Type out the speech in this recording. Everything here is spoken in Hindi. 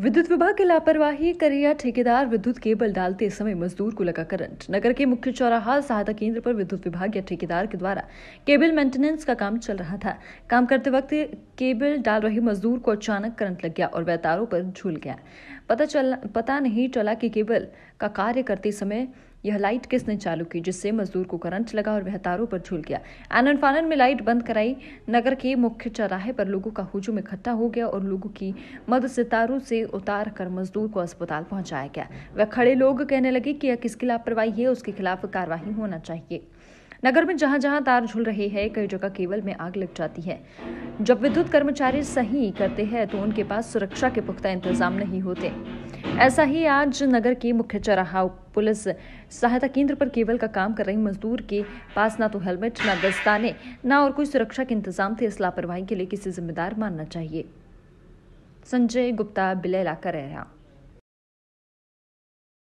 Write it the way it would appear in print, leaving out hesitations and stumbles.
विद्युत विभाग की लापरवाही, करैया ठेकेदार विद्युत केबल डालते समय मजदूर को लगा करंट। नगर के मुख्य चौराहा सहायता केंद्र पर विद्युत विभाग या ठेकेदार के द्वारा केबल मेंटेनेंस का काम चल रहा था। काम करते वक्त केबल डाल रहे मजदूर को अचानक करंट लग गया और वह तारों पर झूल गया। पता नहीं चला कि केबल का कार्य करते समय यह लाइट किसने चालू की, जिससे मजदूर को करंट लगा और वह तारों पर झूल गया। आनन फानन में लाइट बंद कराई। नगर के मुख्य चौराहे पर लोगों का हुजूम इकट्ठा हो गया और लोगों की मदद से तारों से उतार कर मजदूर को अस्पताल पहुंचाया गया। वह खड़े लोग कहने लगे कि यह किसकी लापरवाही है, उसके खिलाफ कार्रवाई होना चाहिए। नगर में जहां जहां तार झूल रहे हैं, कई जगह केबल में आग लग जाती है। जब विद्युत कर्मचारी सही करते हैं तो उनके पास सुरक्षा के पुख्ता इंतजाम नहीं होते। ऐसा ही आज नगर के मुख्य चौराहा पुलिस सहायता केंद्र पर केबल का काम कर रही मजदूर के पास ना तो हेलमेट, ना दस्ताने, ना और कोई सुरक्षा के इंतजाम थे। इस लापरवाही के लिए किसी जिम्मेदार मानना चाहिए। संजय गुप्ता, बिलेला, करैया।